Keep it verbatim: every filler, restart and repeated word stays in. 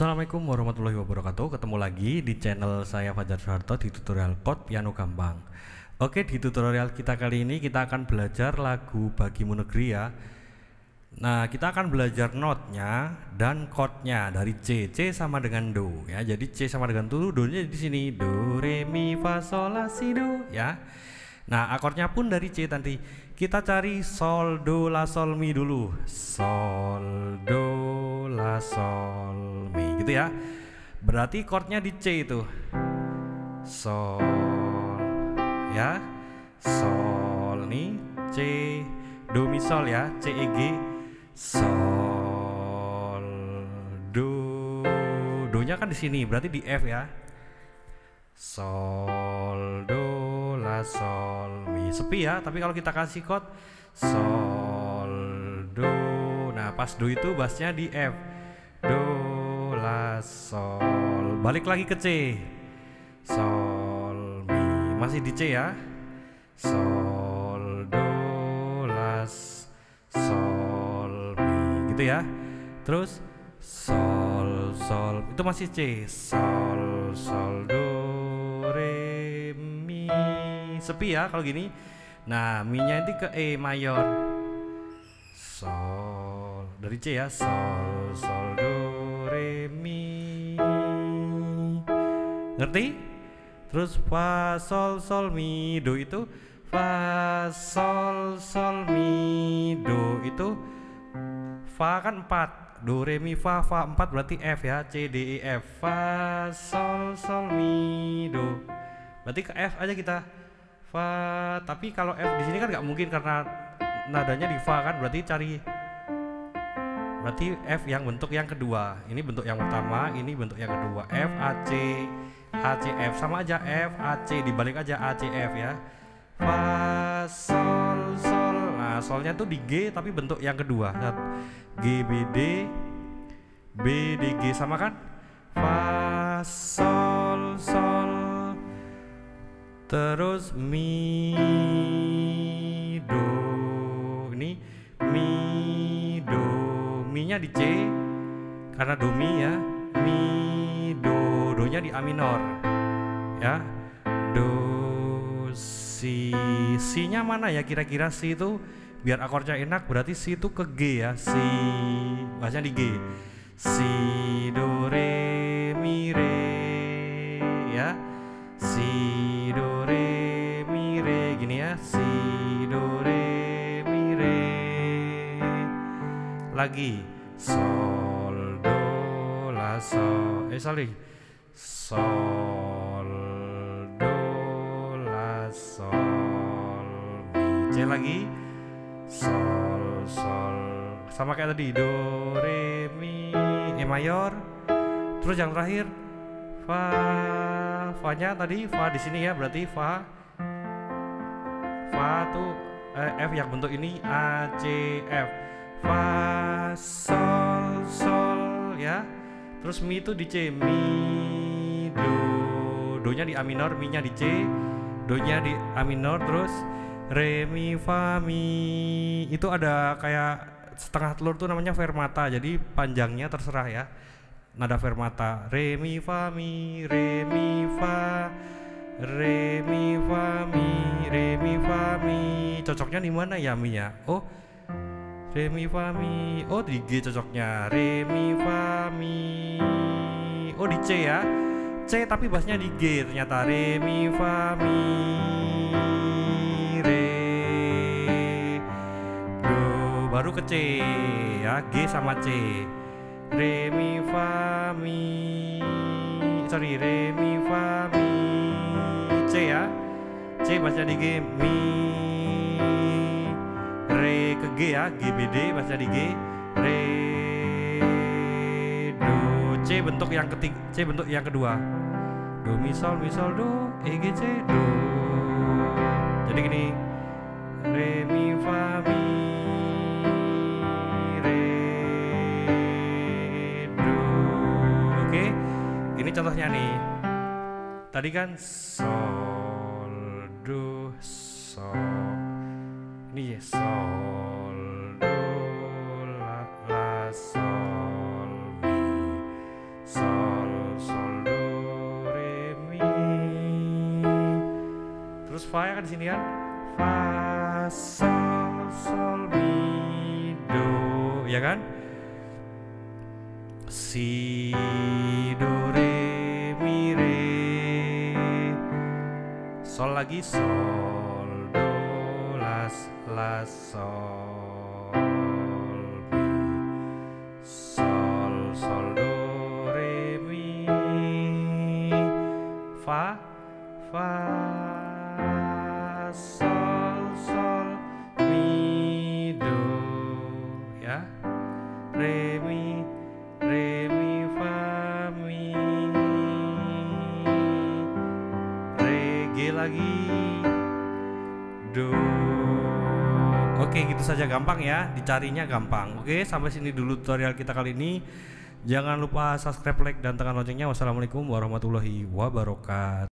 Assalamualaikum warahmatullahi wabarakatuh. Ketemu lagi di channel saya Fajar Harto di tutorial Code Piano Gampang. Oke, di tutorial kita kali ini kita akan belajar lagu Bagimu Negeri ya. Nah, kita akan belajar notnya dan chordnya dari C, C sama dengan Do ya. Jadi C sama dengan Do, Do nya di sini Do, Re, Mi, Fa, Sol, La, Si, Do ya. Nah, akordnya pun dari C tadi. Kita cari Sol, Do, La, Sol, Mi dulu. Sol, Do, La, Sol, Mi gitu ya. Berarti chordnya di C itu. Sol ya. Sol nih C, Do, Mi, Sol ya. C, E, G. Sol, Do. Do-nya kan di sini, berarti di F ya. Sol, Do, La, Sol, Mi. Sepi ya, tapi kalau kita kasih chord Sol, Do. Nah, pas Do itu bassnya di F. Do, La, Sol. Balik lagi ke C. Sol, Mi. Masih di C ya. Sol, Do, La, Sol, Mi. Gitu ya. Terus Sol, Sol. Itu masih C. Sol, Sol, Do, Re, Mi. Sepi ya kalau gini. Nah, Mi nya ini ke E mayor. Sol dari C ya. Sol, Sol, Do, Re, Mi. Ngerti? Terus Fa, Sol, Sol, Mi, Do itu Fa, Sol, Sol, Mi, Do itu Fa kan empat, Do, Re, Mi, Fa, Fa empat berarti F ya. C, D, E, F. Fa, Sol, Sol, Mi, Do. Berarti ke F aja kita. Fa, tapi kalau F di sini kan nggak mungkin karena nadanya di Fa kan, berarti cari berarti F yang bentuk yang kedua. Ini bentuk yang pertama, ini bentuk yang kedua. F, A, C, A, C, F sama aja. F, A, C dibalik aja A, C, F ya. Fa, Sol, Sol. Nah, Solnya tuh di G tapi bentuk yang kedua. G, B, D, B, D, G sama kan? Fa, Sol, Sol. Terus Mi, Do. Ini Mi, Do. Mi nya di C karena Do Mi ya. Mi, Do. Do nya di A minor ya. Do, Si. Si nya mana ya kira-kira? Si itu biar akordnya enak berarti Si itu ke G ya. Si bahasnya di G. Si, Do, Re, Mi, Re ya. Si, Do, Re, Mi, Re. Gini ya. Si, Do, Re, Mi, Re. Lagi Sol, Do, La, Sol. Eh sorry Sol, Do, La, Sol, Mi. C lagi Sol, Sol. Sama kayak tadi Do, Re, Mi, E mayor. Terus yang terakhir Fa. Fa nya tadi Fa di sini ya, berarti Fa. Fa tuh eh, F yang bentuk ini A, C, F. Fa, Sol, Sol ya. Terus Mi itu di C. Mi, Do. Do nya di A minor, Mi nya di C, Do nya di A minor. Terus Re, Mi, Fa, Mi. Itu ada kayak setengah telur tuh namanya fermata, jadi panjangnya terserah ya. Nada fermata. Re, Mi, Fa, Mi, Re, Mi, Fa, Re, Mi, Fa, Mi, Re, Mi, Fa, Mi. Cocoknya di mana ya Mi nya? Oh, Re, Mi, Fa, Mi. Oh, di G cocoknya. Re, Mi, Fa, Mi. Oh, di C ya. C tapi bassnya di G ternyata. Re, Mi, Fa, Mi, Re, Do. Baru ke C ya. G sama C. Re, Mi, Fa, Mi. Sorry, Re, Mi, Fa, Mi. C ya. C baca di G. Mi, Re ke G ya. G, B, D baca di G. Re, Do. C bentuk yang ketiga, C bentuk yang kedua. Do, Mi, Sol, Mi, Sol, Do. E, G, C, Do. Jadi gini. Re, Mi, Fa, Mi. Ini contohnya nih. Tadi kan Sol, Do, Sol. Ini ya Sol, Do, La, La, Sol, Mi. fa ya kan di sini kan, fa sol sol mi do ya kan, si do re mi re, sol lagi sol do la la sol mi sol sol do re mi fa fa sol sol mi do ya, re mi re mi fa mi re, G lagi do. Oke gitu saja, gampang ya, dicarinya gampang. Oke sampai sini dulu tutorial kita kali ini. Jangan lupa subscribe, like, dan tekan loncengnya. Wassalamualaikum warahmatullahi wabarakatuh.